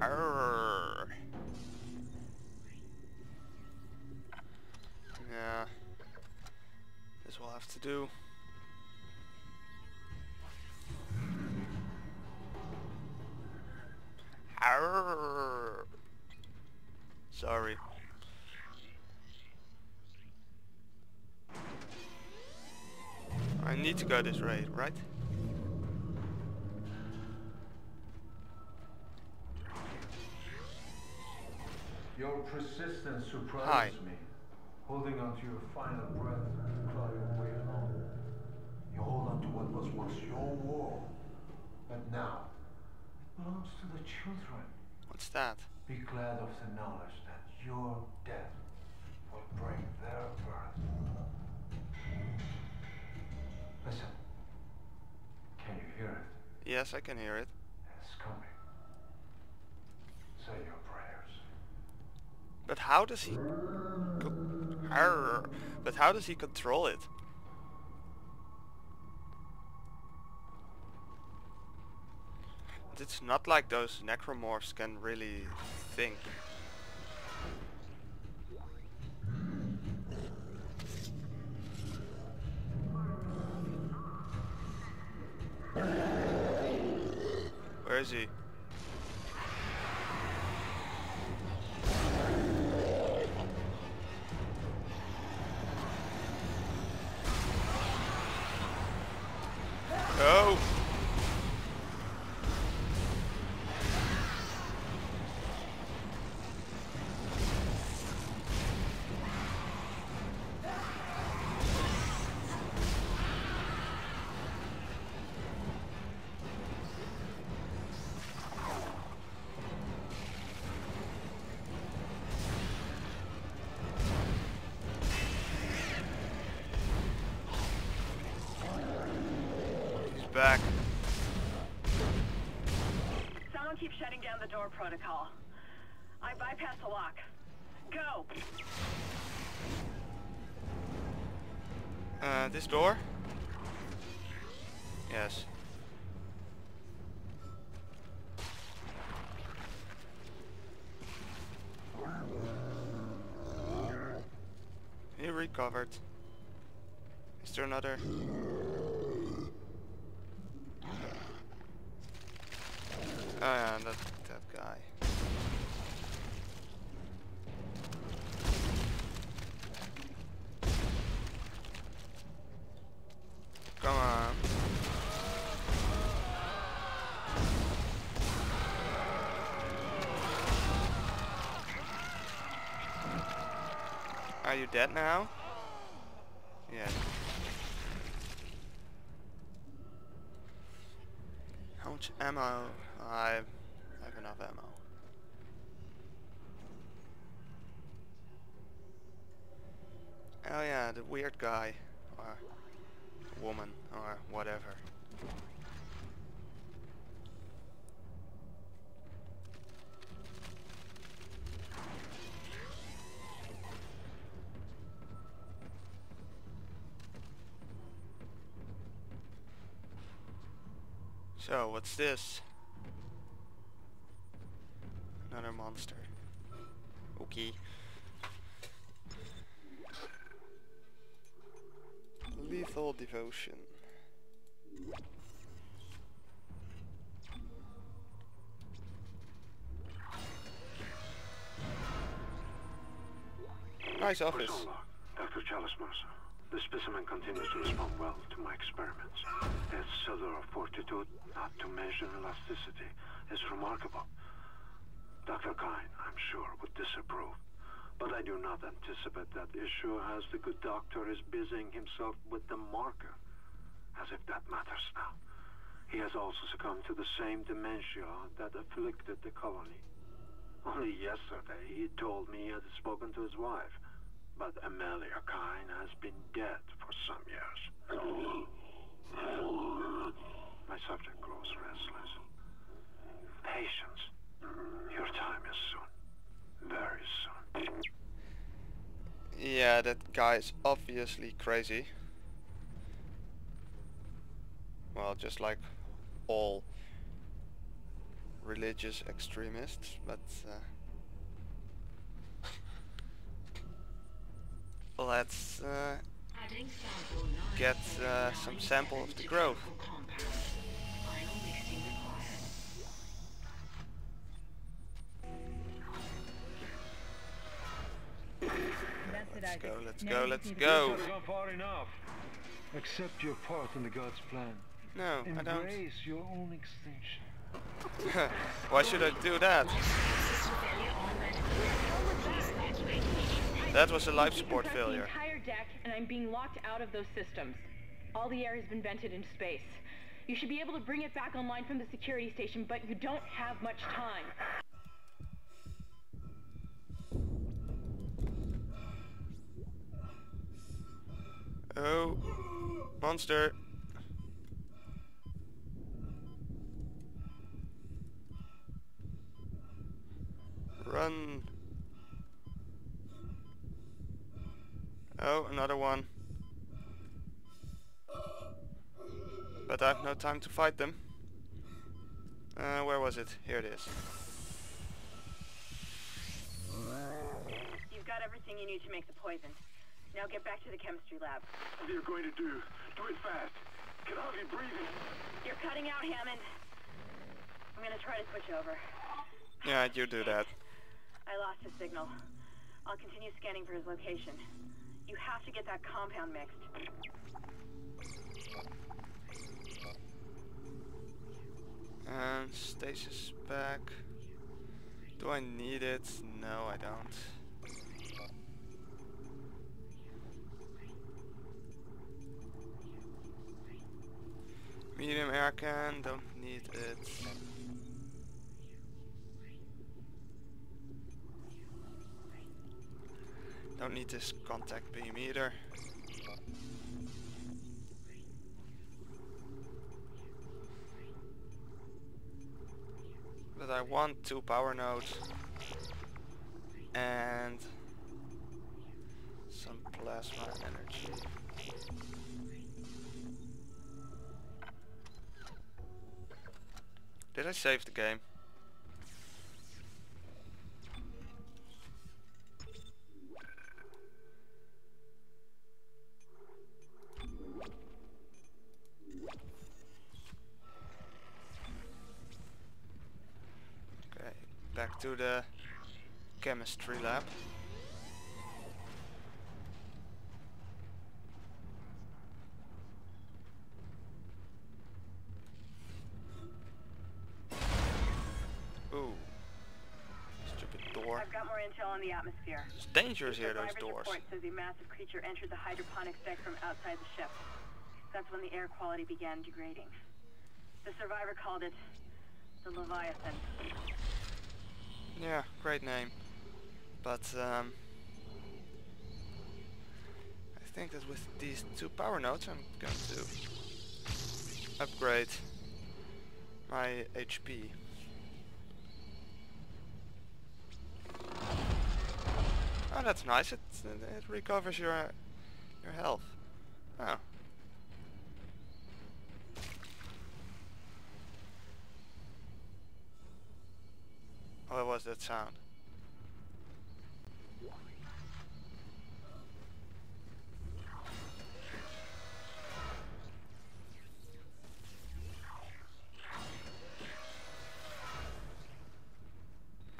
Arr. Yeah. This will have to do. Arr. Sorry. I need to go this way, right? Your persistence surprises me. Holding on to your final breath to claw your way along. You hold on to what was once your war, but now it belongs to the children. What's that? Be glad of the knowledge that your death will bring their birth. Listen. Can you hear it? Yes, I can hear it. It's coming. Say your prayers. But how does he... But how does he control it? It's not like those necromorphs can really think. Where is he? Go! Back. Someone keeps shutting down the door protocol. I bypassed the lock. Go. This door? Yes. He recovered. Is there another? Oh yeah, that guy. Come on. Are you dead now? Yeah. How much ammo? I have enough ammo. Oh yeah, the weird guy, or woman, or whatever. So, what's this? Another monster. Okay. Lethal devotion. Nice office. So Dr. Chalmers, the specimen continues to respond well to my experiments. Its cellular fortitude, not to mention elasticity, is remarkable. Dr. Kine, I'm sure, would disapprove, but I do not anticipate that issue as the good doctor is busying himself with the marker, as if that matters now. He has also succumbed to the same dementia that afflicted the colony. Only yesterday he told me he had spoken to his wife, but Amelia Kine has been dead for some years. My subject grows restless. Patience. Your time is soon. Very soon. Yeah, that guy is obviously crazy. Well, just like all religious extremists, but let's get some sample of the grove. Let's go, let's go, let's go! Accept your part in the God's plan. No, I don't. Embrace your own extinction. Why should I do that? That was a life support failure. The entire deck, and I'm being locked out of those systems. All the air has been vented into space. You should be able to bring it back online from the security station, but you don't have much time. Oh, monster. Run. Oh, another one. But I have no time to fight them. Where was it? Here it is. You've got everything you need to make the poison. Now get back to the chemistry lab. What are you going to do? Do it fast. Can I be breathing? You're cutting out, Hammond. I'm going to try to switch over. Yeah, you do that. I lost his signal. I'll continue scanning for his location. You have to get that compound mixed. And stasis back. Do I need it? No, I don't. Medium air can, don't need it. Don't need this contact beam either. But I want 2 power nodes and some plasma energy. Did I save the game? Okay, back to the chemistry lab. In the atmosphere. It's dangerous here, those doors. Report says a massive creature entered the hydroponics deck from outside the ship. That's when the air quality began degrading. The survivor called it the Leviathan. Yeah, great name. But I think that with these 2 power nodes I'm going to upgrade my HP. Oh, that's nice. It recovers your health. Oh. What was that sound?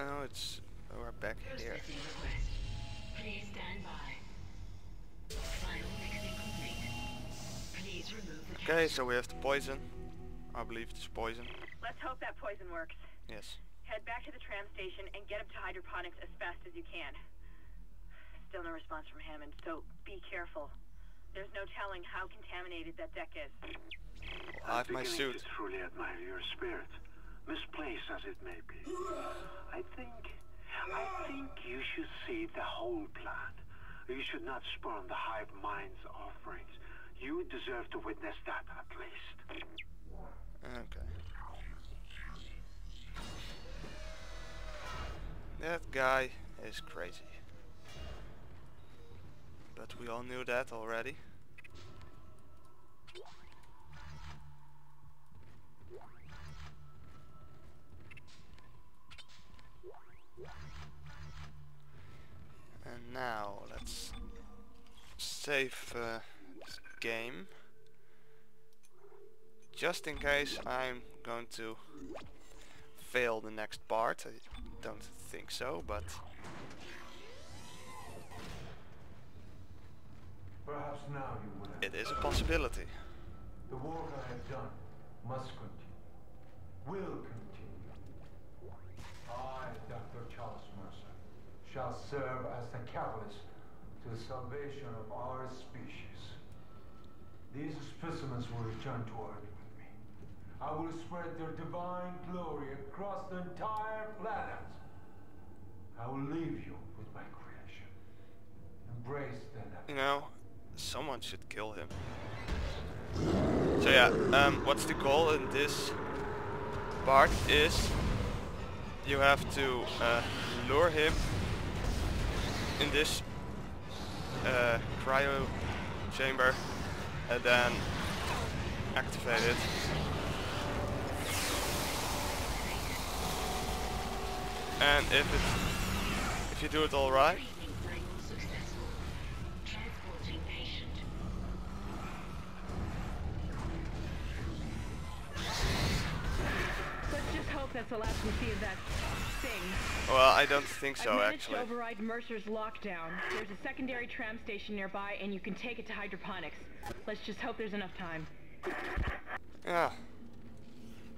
Oh, it's we're back here. Please stand by. Final mixing complete. Please remove the capsule. Okay, so we have the poison. I believe it's poison. Let's hope that poison works. Yes. Head back to the tram station and get up to hydroponics as fast as you can. Still no response from Hammond, so be careful. There's no telling how contaminated that deck is. Well, I have my suit. I truly admire your spirit, misplaced as it may be. I think you should see the whole plan. You should not spurn the hive mind's offerings. You deserve to witness that, at least. Okay. That guy is crazy. But we all knew that already. save this game, just in case I'm going to fail the next part. I don't think so, but perhaps now you will. It is a possibility. The work I have done must continue, will continue. I, Dr. Charles Mercer, shall serve as the catalyst to the salvation of our species. These specimens will return to Earth with me. I will spread their divine glory across the entire planet. I will leave you with my creation. Embrace the necromorphs. You know, someone should kill him. So yeah, what's the goal in this part is you have to lure him in this cryo chamber and then activate it. And if you do it all right, that's the last we see of that thing. Well, I don't think so, actually. I've managed to override Mercer's lockdown. There's a secondary tram station nearby, and you can take it to hydroponics. Let's just hope there's enough time. Yeah.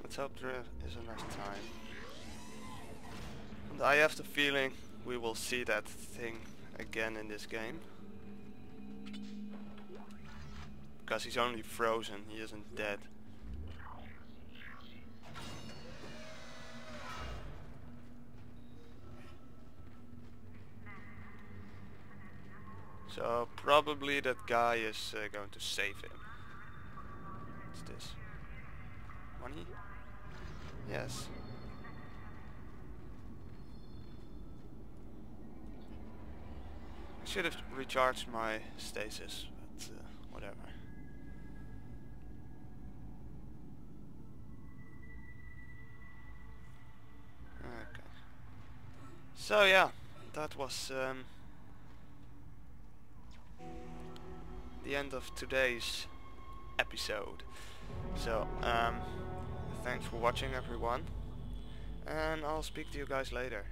Let's hope there is enough time. And I have the feeling we will see that thing again in this game. Because he's only frozen, he isn't dead. So probably that guy is going to save him. What's this? Money? Yes. I should have recharged my stasis, but whatever. Okay. So yeah, that was the end of today's episode. So thanks for watching, everyone, and I'll speak to you guys later.